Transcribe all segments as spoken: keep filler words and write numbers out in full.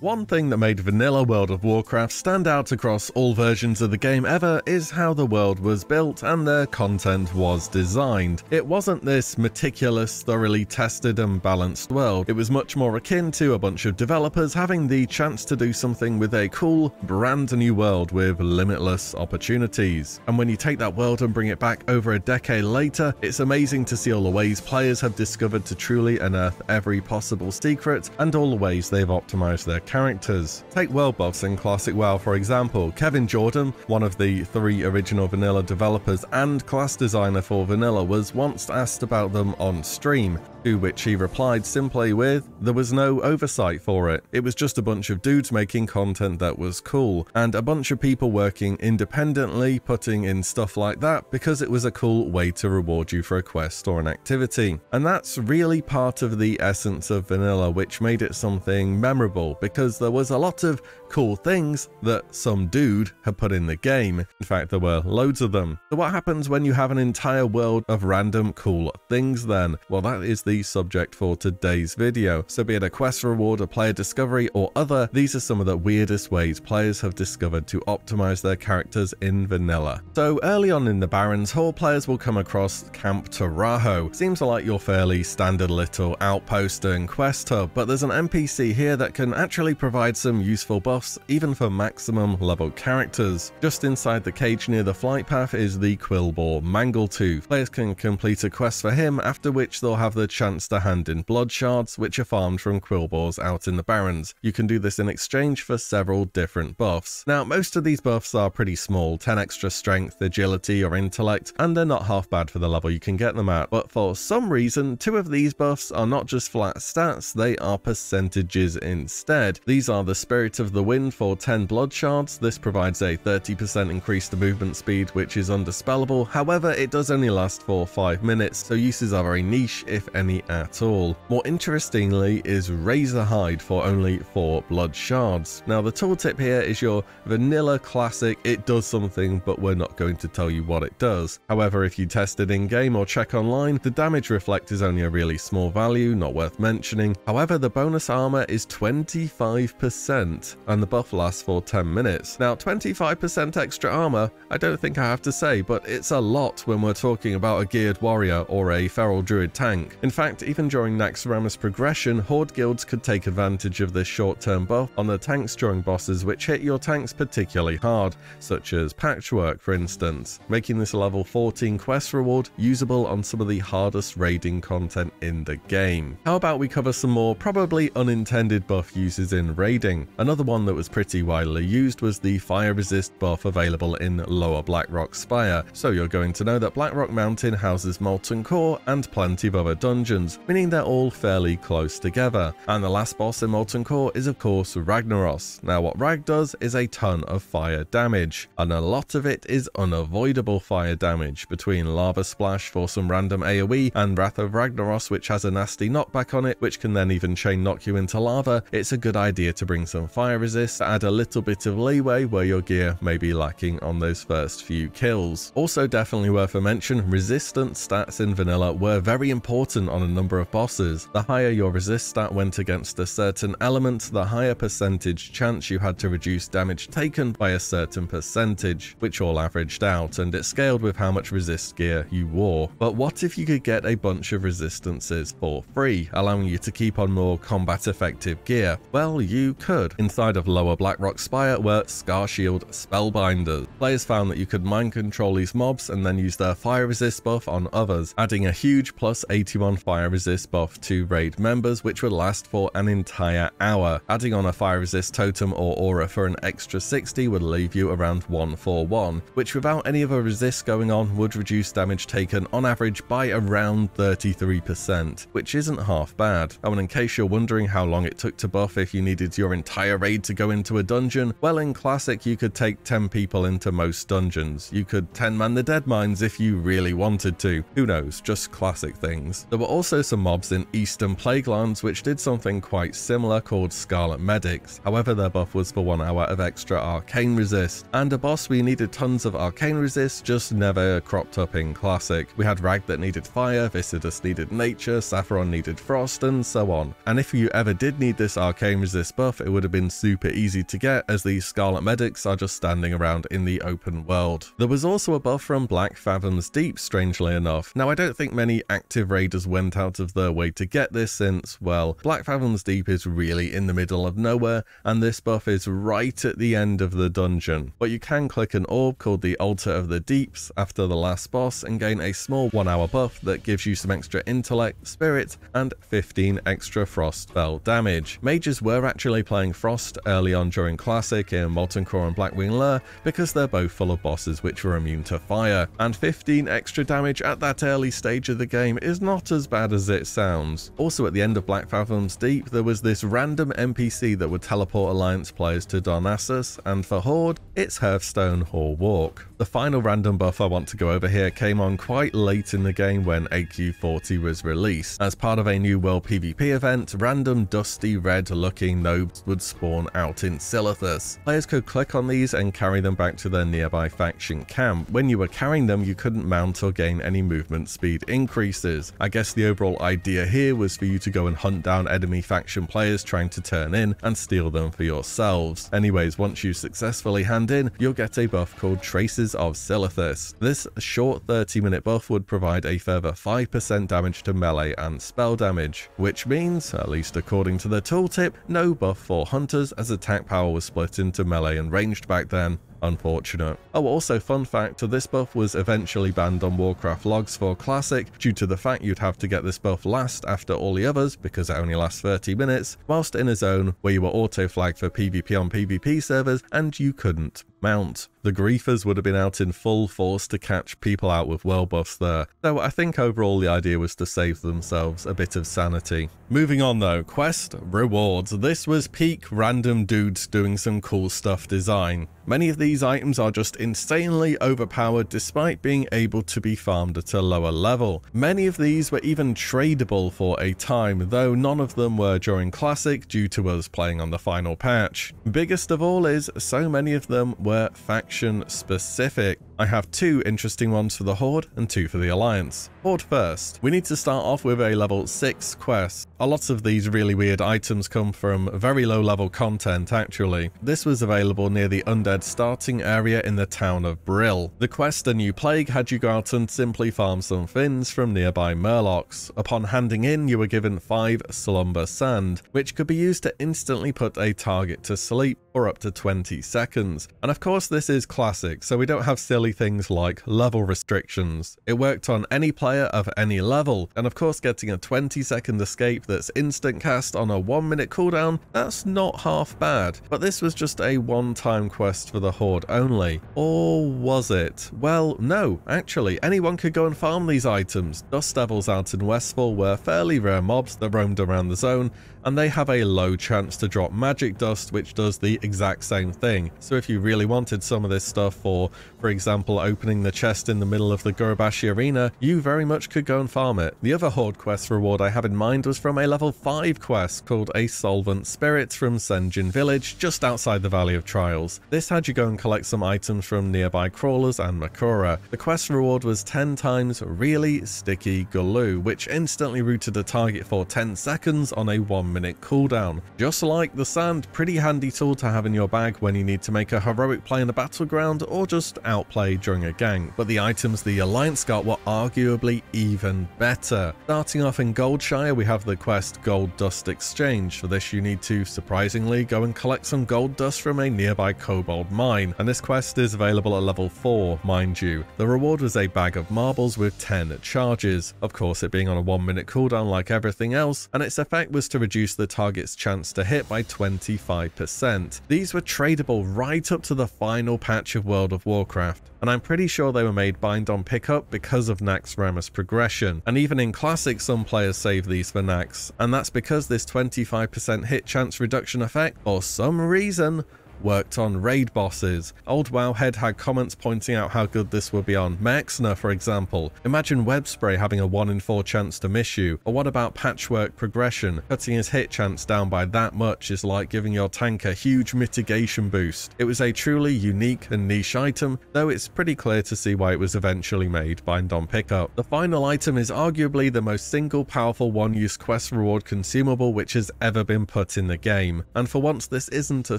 One thing that made vanilla World of Warcraft stand out across all versions of the game ever is how the world was built and the content was designed. It wasn't this meticulous, thoroughly tested and balanced world. It was much more akin to a bunch of developers having the chance to do something with a cool, brand new world with limitless opportunities. And when you take that world and bring it back over a decade later, it's amazing to see all the ways players have discovered to truly unearth every possible secret and all the ways they've optimized their characters. Take world buffs in Classic WoW for example. Kevin Jordan, one of the three original vanilla developers and class designer for vanilla, was once asked about them on stream, to which he replied simply with, "There was no oversight for it. It was just a bunch of dudes making content that was cool, and a bunch of people working independently putting in stuff like that because it was a cool way to reward you for a quest or an activity." And that's really part of the essence of vanilla, which made it something memorable, because there was a lot of cool things that some dude had put in the game. In fact, there were loads of them. So what happens when you have an entire world of random cool things then? Well, that is the subject for today's video. So be it a quest reward, a player discovery, or other, these are some of the weirdest ways players have discovered to optimize their characters in vanilla. So early on in the Barrens Hall, players will come across Camp Taraho. Seems like your fairly standard little outpost and quest hub, but there's an N P C here that can actually provide some useful buffs, even for maximum level characters. Just inside the cage near the flight path is the Quillbore Mangletooth. Players can complete a quest for him, after which they'll have the chance to hand in blood shards, which are farmed from Quillbores out in the Barrens. You can do this in exchange for several different buffs. Now, most of these buffs are pretty small, ten extra strength, agility or intellect, and they're not half bad for the level you can get them at. But for some reason, two of these buffs are not just flat stats, they are percentages instead. These are the Spirit of the Wind for ten blood shards. This provides a thirty percent increase to movement speed, which is undispellable. However, it does only last for five minutes, so uses are very niche, if any at all. More interestingly is Razorhide for only four blood shards. Now the tooltip here is your vanilla classic, it does something but we're not going to tell you what it does. However, if you test it in game or check online, the damage reflect is only a really small value, not worth mentioning. However, the bonus armor is twenty-five percent. And the buff lasts for ten minutes. Now, twenty-five percent extra armor, I don't think I have to say, but it's a lot when we're talking about a geared warrior or a feral druid tank. In fact, even during Naxxramas progression, horde guilds could take advantage of this short-term buff on the tanks during bosses which hit your tanks particularly hard, such as Patchwork for instance, making this level fourteen quest reward usable on some of the hardest raiding content in the game. How about we cover some more probably unintended buff uses in raiding? Another one that was pretty widely used was the fire resist buff available in Lower Blackrock Spire. So you're going to know that Blackrock Mountain houses Molten Core and plenty of other dungeons, meaning they're all fairly close together. And the last boss in Molten Core is of course Ragnaros. Now what Rag does is a ton of fire damage, and a lot of it is unavoidable fire damage between Lava Splash for some random AoE and Wrath of Ragnaros, which has a nasty knockback on it which can then even chain knock you into lava. It's a good idea to bring some fire resist to add a little bit of leeway where your gear may be lacking on those first few kills. Also definitely worth a mention, resistance stats in vanilla were very important on a number of bosses. The higher your resist stat went against a certain element, the higher percentage chance you had to reduce damage taken by a certain percentage, which all averaged out, and it scaled with how much resist gear you wore. But what if you could get a bunch of resistances for free, allowing you to keep on more combat effective gear? Well, you could. Inside of Lower Blackrock Spire were Scarshield Spellbinders. Players found that you could mind control these mobs and then use their fire resist buff on others, adding a huge plus eighty-one fire resist buff to raid members which would last for an entire hour. Adding on a fire resist totem or aura for an extra sixty would leave you around one forty-one, which without any other resist going on would reduce damage taken on average by around thirty-three percent, which isn't half bad. Oh, and in case you're wondering how long it took to buff if you needed your entire raid to go into a dungeon, well in Classic you could take ten people into most dungeons. You could ten man the Dead Mines if you really wanted to. Who knows, just Classic things. There were also some mobs in Eastern Plaguelands which did something quite similar called Scarlet Medics. However, their buff was for one hour of extra arcane resist, and a boss we needed tons of arcane resist just never cropped up in Classic. We had Rag that needed fire, Visidus needed nature, Saffron needed frost, and so on. And if you ever did need this arcane change this buff, it would have been super easy to get, as these Scarlet Medics are just standing around in the open world. There was also a buff from Blackfathom Deep, strangely enough. Now, I don't think many active raiders went out of their way to get this since, well, Blackfathom Deep is really in the middle of nowhere, and this buff is right at the end of the dungeon. But you can click an orb called the Altar of the Deeps after the last boss and gain a small one hour buff that gives you some extra intellect, spirit, and fifteen extra frost spell damage. Mages were actually playing frost early on during Classic in Molten Core and Blackwing Lair because they're both full of bosses which were immune to fire, and fifteen extra damage at that early stage of the game is not as bad as it sounds. Also, at the end of Blackfathom's Deep, there was this random N P C that would teleport Alliance players to Darnassus, and for Horde, it's Hearthstone Hall Walk. The final random buff I want to go over here came on quite late in the game when A Q forty was released. As part of a new world PvP event, random dusty red looking nobs would spawn out in Silithus. Players could click on these and carry them back to their nearby faction camp. When you were carrying them, you couldn't mount or gain any movement speed increases. I guess the overall idea here was for you to go and hunt down enemy faction players trying to turn in and steal them for yourselves. Anyways, once you successfully hand in, you'll get a buff called Traces of Silithus. This short thirty minute buff would provide a further five percent damage to melee and spell damage, which means, at least according to the tooltip, no buff for hunters, as attack power was split into melee and ranged back then. Unfortunate. Oh, also fun fact, this buff was eventually banned on Warcraft Logs for Classic due to the fact you'd have to get this buff last after all the others because it only lasts thirty minutes, whilst in a zone where you were auto-flagged for PvP on PvP servers and you couldn't mount. The griefers would have been out in full force to catch people out with world buffs there, though I think overall the idea was to save themselves a bit of sanity. Moving on though, quest rewards. This was peak random dudes doing some cool stuff design. Many of these items are just insanely overpowered despite being able to be farmed at a lower level. Many of these were even tradable for a time, though none of them were during Classic due to us playing on the final patch. Biggest of all is so many of them were faction specific. I have two interesting ones for the Horde and two for the Alliance. Horde first. We need to start off with a level six quest. A lot of these really weird items come from very low level content actually. This was available near the Undead starting area in the town of Brill. The quest A New Plague had you go out and simply farm some fins from nearby murlocs. Upon handing in, you were given five slumber sand, which could be used to instantly put a target to sleep for up to twenty seconds. And of course this is Classic, so we don't have silly things like level restrictions. It worked on any player of any level, and of course getting a twenty second escape that's instant cast on a one minute cooldown, that's not half bad. But this was just a one-time quest for the Horde only. Or was it? Well, no, actually, anyone could go and farm these items. Dust Devils out in Westfall were fairly rare mobs that roamed around the zone, and they have a low chance to drop magic dust, which does the exact same thing. So if you really wanted some of this stuff for, for example, opening the chest in the middle of the Gurubashi Arena, you very much could go and farm it. The other Horde quest reward I have in mind was from a level five quest called A Solvent Spirit from Senjin Village, just outside the Valley of Trials. This had you go and collect some items from nearby crawlers and Makura. The quest reward was ten times really sticky glue, which instantly rooted a target for ten seconds on a one minute minute cooldown. Just like the sand, pretty handy tool to have in your bag when you need to make a heroic play in a battleground or just outplay during a gang. But the items the Alliance got were arguably even better. Starting off in Goldshire, we have the quest Gold Dust Exchange. For this you need to, surprisingly, go and collect some gold dust from a nearby kobold mine, and this quest is available at level four, mind you. The reward was a bag of marbles with ten charges, of course it being on a one minute cooldown like everything else, and its effect was to reduce the target's chance to hit by twenty-five percent. These were tradable right up to the final patch of World of Warcraft, and I'm pretty sure they were made bind on pickup because of Naxxramas progression. And even in Classic, some players save these for Naxx, and that's because this twenty-five percent hit chance reduction effect, for some reason, worked on raid bosses. Old WoW Head had comments pointing out how good this would be on Mexner, for example. Imagine Web Spray having a one in four chance to miss you, or what about Patchwork progression? Cutting his hit chance down by that much is like giving your tank a huge mitigation boost. It was a truly unique and niche item, though it's pretty clear to see why it was eventually made bind on pickup. The final item is arguably the most single powerful one-use quest reward consumable which has ever been put in the game, and for once this isn't a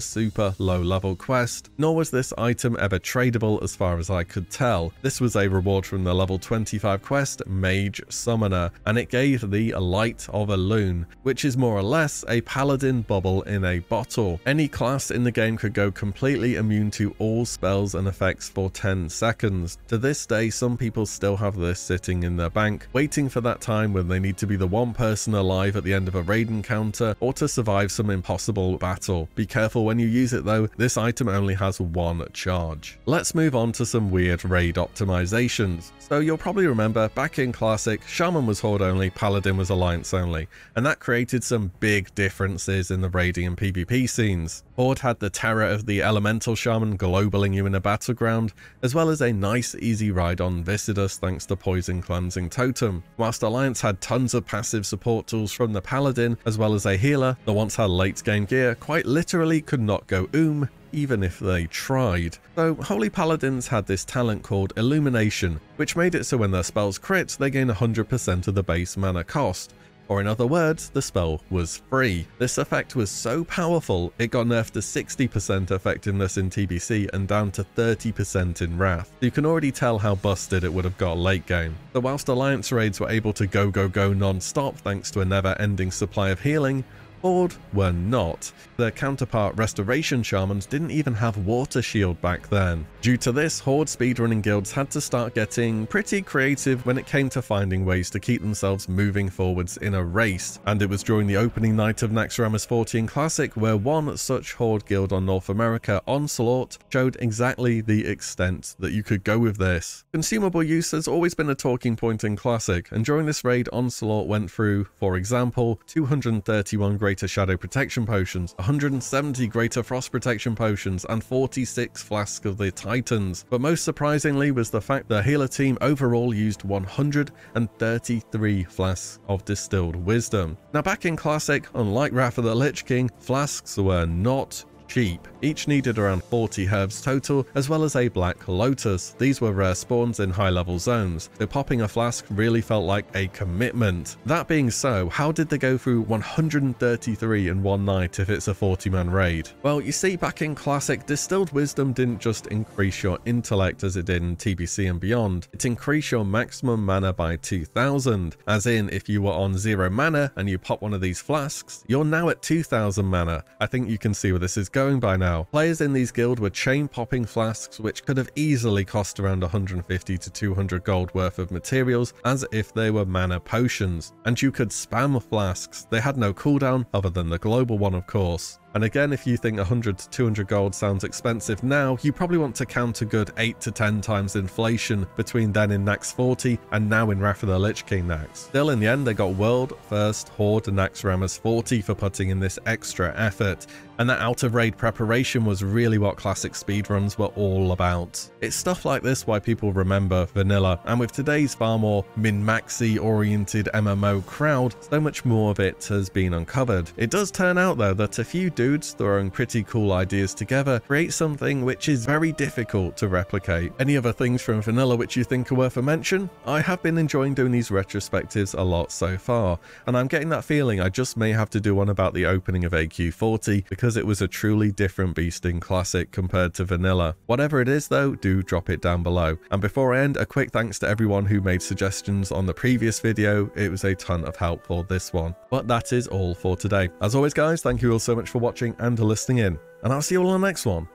super low-level quest, nor was this item ever tradable as far as I could tell. This was a reward from the level twenty-five quest Mage Summoner, and it gave the Light of a Loon, which is more or less a paladin bubble in a bottle. Any class in the game could go completely immune to all spells and effects for ten seconds. To this day, some people still have this sitting in their bank, waiting for that time when they need to be the one person alive at the end of a raid encounter or to survive some impossible battle. Be careful when you use it though, this item only has one charge. Let's move on to some weird raid optimizations. So you'll probably remember back in Classic, Shaman was Horde only, Paladin was Alliance only, and that created some big differences in the raiding and PvP scenes. Horde had the terror of the Elemental Shaman globaling you in a battleground, as well as a nice easy ride on Visidus thanks to Poison Cleansing Totem, whilst Alliance had tons of passive support tools from the Paladin, as well as a healer that once had late game gear quite literally could not go oom, even if they tried. Though Holy Paladins had this talent called Illumination, which made it so when their spells crit, they gain one hundred percent of the base mana cost. Or in other words, the spell was free. This effect was so powerful, it got nerfed to sixty percent effectiveness in T B C and down to thirty percent in Wrath. You can already tell how busted it would have got late game. So whilst Alliance raids were able to go go go non-stop thanks to a never-ending supply of healing, Horde were not. Their counterpart Restoration Shamans didn't even have Water Shield back then. Due to this, Horde speedrunning guilds had to start getting pretty creative when it came to finding ways to keep themselves moving forwards in a race, and it was during the opening night of Naxxramas forty in Classic where one such Horde guild on North America, Onslaught, showed exactly the extent that you could go with this. Consumable use has always been a talking point in Classic, and during this raid Onslaught went through, for example, two hundred thirty-one grades Greater Shadow Protection Potions, one hundred seventy Greater Frost Protection Potions, and forty-six Flask of the Titans. But most surprisingly was the fact the healer team overall used one hundred thirty-three Flasks of Distilled Wisdom. Now back in Classic, unlike Wrath of the Lich King, flasks were not cheap. Each needed around forty herbs total, as well as a black lotus. These were rare spawns in high level zones, so popping a flask really felt like a commitment. That being so, how did they go through one hundred thirty-three in one night if it's a forty man raid? Well, you see, back in Classic, Distilled Wisdom didn't just increase your intellect as it did in T B C and beyond, it increased your maximum mana by two thousand, as in if you were on zero mana and you pop one of these flasks, you're now at two thousand mana. I think you can see where this is going going by now. Players in these guild were chain popping flasks which could have easily cost around one hundred fifty to two hundred gold worth of materials as if they were mana potions, and you could spam flasks. They had no cooldown other than the global one, of course. And again, if you think one hundred to two hundred gold sounds expensive now, you probably want to count a good eight to ten times inflation between then in Naxx forty and now in Wrath of the Lich King Naxx. Still, in the end, they got world first Horde Naxxramas forty for putting in this extra effort, and that out of raid preparation was really what Classic speedruns were all about. It's stuff like this why people remember vanilla, and with today's far more min-maxi oriented M M O crowd, so much more of it has been uncovered. It does turn out though that a few do throwing pretty cool ideas together create something which is very difficult to replicate. Any other things from vanilla which you think are worth a mention? I have been enjoying doing these retrospectives a lot so far, and I'm getting that feeling I just may have to do one about the opening of A Q forty because it was a truly different beast in Classic compared to vanilla. Whatever it is though, do drop it down below. And before I end, a quick thanks to everyone who made suggestions on the previous video. It was a ton of help for this one. But that is all for today. As always guys, thank you all so much for watching and listening in, and I'll see you all on the next one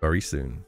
very soon.